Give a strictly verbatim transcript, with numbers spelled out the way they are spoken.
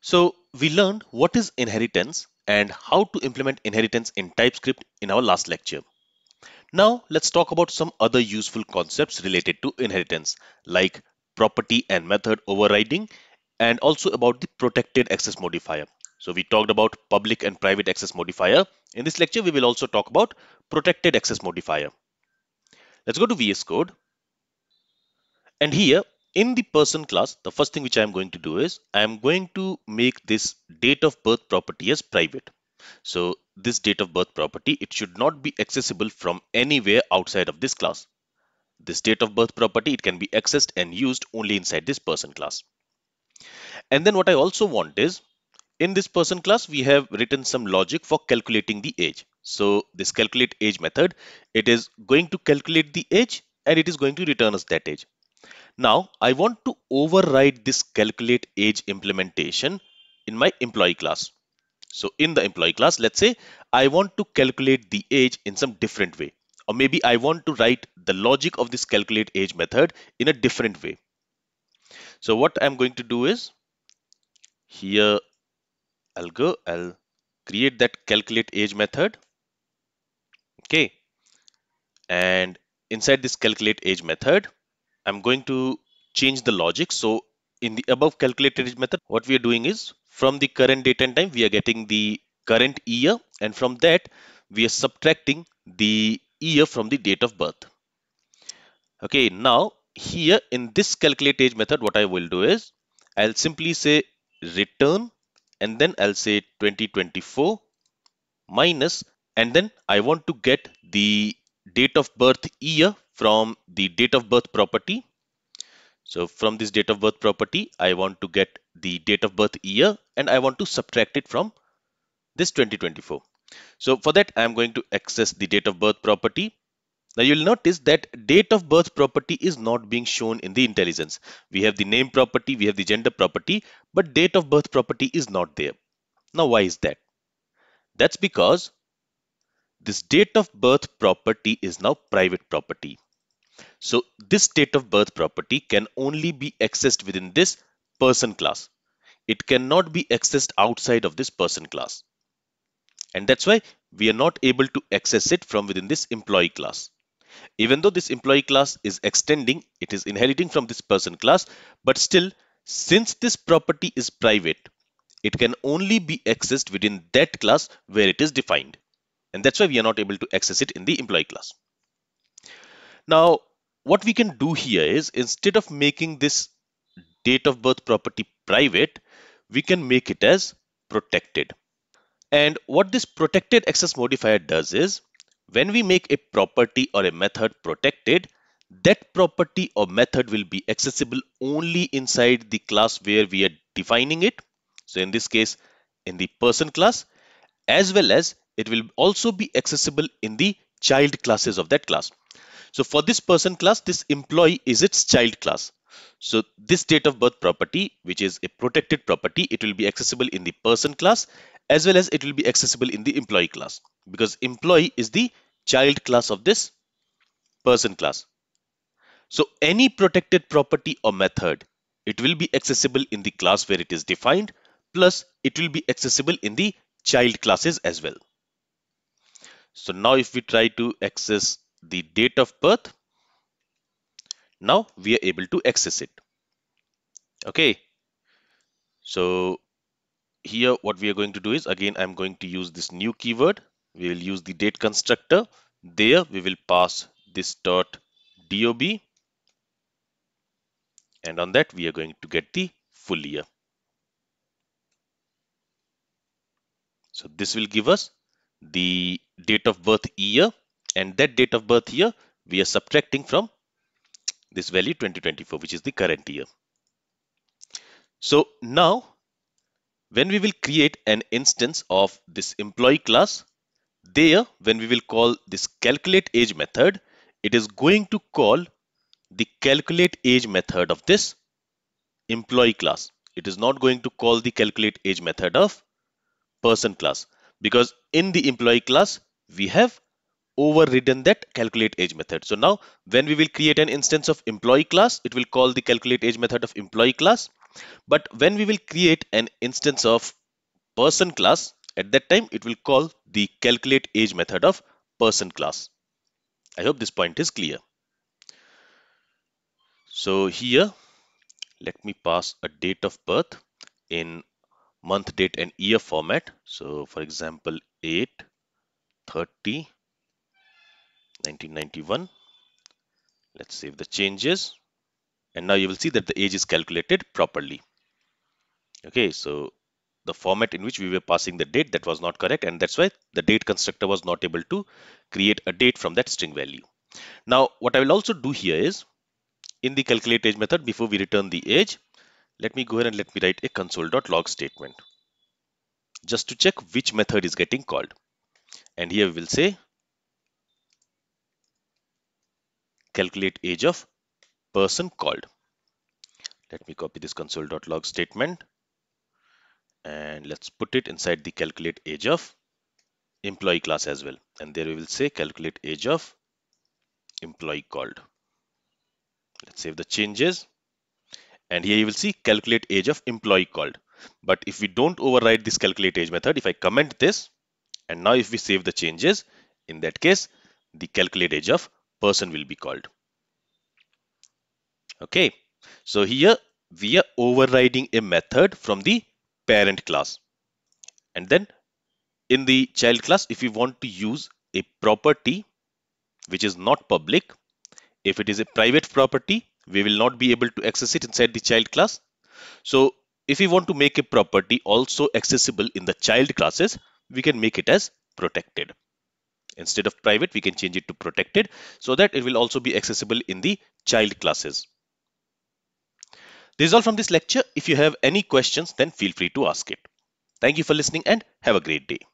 So we learned what is inheritance and how to implement inheritance in TypeScript in our last lecture. Now let's talk about some other useful concepts related to inheritance, like property and method overriding, and also about the protected access modifier. So we talked about public and private access modifier. In this lecture, we will also talk about protected access modifier. Let's go to V S Code. And here in the person class, the first thing which I am going to do is I am going to make this date of birth property as private. So this date of birth property, it should not be accessible from anywhere outside of this class. This date of birth property, it can be accessed and used only inside this person class. And then what I also want is, in this person class, we have written some logic for calculating the age. So this calculate age method, it is going to calculate the age and it is going to return us that age. Now I want to override this calculate age implementation in my employee class. So in the employee class, let's say I want to calculate the age in some different way, or maybe I want to write the logic of this calculate age method in a different way. So what I'm going to do is, here I'll go, I'll create that calculate age method. Okay. And inside this calculate age method, I'm going to change the logic. So in the above calculate age method, what we are doing is from the current date and time, we are getting the current year. And from that, we are subtracting the year from the date of birth. Okay. Now here in this calculate age method, what I will do is I'll simply say return. And then I'll say twenty twenty-four minus, and then I want to get the date of birth year from the date of birth property. So from this date of birth property, I want to get the date of birth year and I want to subtract it from this twenty twenty-four. So for that, I'm going to access the date of birth property. Now you'll notice that date of birth property is not being shown in the IntelliSense. We have the name property, we have the gender property, but date of birth property is not there. Now why is that? That's because this date of birth property is now private property. So this date of birth property can only be accessed within this person class. It cannot be accessed outside of this person class. And that's why we are not able to access it from within this employee class. Even though this employee class is extending, it is inheriting from this person class, but still, since this property is private, it can only be accessed within that class where it is defined. And that's why we are not able to access it in the employee class. Now, what we can do here is, instead of making this date of birth property private, we can make it as protected. And what this protected access modifier does is, when we make a property or a method protected, that property or method will be accessible only inside the class where we are defining it. So in this case, in the person class, as well as it will also be accessible in the child classes of that class. So for this person class, this employee is its child class. So this date of birth property, which is a protected property, it will be accessible in the person class, as well as it will be accessible in the employee class, because employee is the child class of this person class. So any protected property or method, it will be accessible in the class where it is defined, plus it will be accessible in the child classes as well. So now if we try to access the date of birth, now we are able to access it. Okay. So here what we are going to do is, again, I'm going to use this new keyword. We will use the date constructor. There we will pass this dot dob, and on that we are going to get the full year. So this will give us the date of birth year, and that date of birth year we are subtracting from this value twenty twenty-four, which is the current year. So now when we will create an instance of this employee class, there when we will call this calculate age method, it is going to call the calculate age method of this employee class. It is not going to call the calculate age method of person class, because in the employee class we have overridden that calculate age method. So now when we will create an instance of employee class, it will call the calculate age method of employee class, But when we will create an instance of person class, at that time it will call the calculateAge method of person class. I hope this point is clear. So here, let me pass a date of birth in month, date and year format. So for example, eight thirty nineteen ninety-one. Let's save the changes. And now you will see that the age is calculated properly. Okay, so the format in which we were passing the date, that was not correct, and that's why the date constructor was not able to create a date from that string value. Now what I will also do here is, in the calculateAge method, before we return the age, let me go ahead and let me write a console.log statement just to check which method is getting called. And here we will say calculateAge of person called. Let me copy this console.log statement and let's put it inside the calculateAge of employee class as well. And there we will say calculateAge of employee called. Let's save the changes. And here you will see calculateAge of employee called. But if we don't override this calculateAge method, if I comment this, and now if we save the changes, in that case, the calculateAge of person will be called. Okay, so here we are overriding a method from the parent class. And then in the child class, if you want to use a property which is not public, if it is a private property, we will not be able to access it inside the child class. So if we want to make a property also accessible in the child classes, we can make it as protected. Instead of private, we can change it to protected so that it will also be accessible in the child classes. This is all from this lecture. If you have any questions, then feel free to ask it. Thank you for listening and have a great day.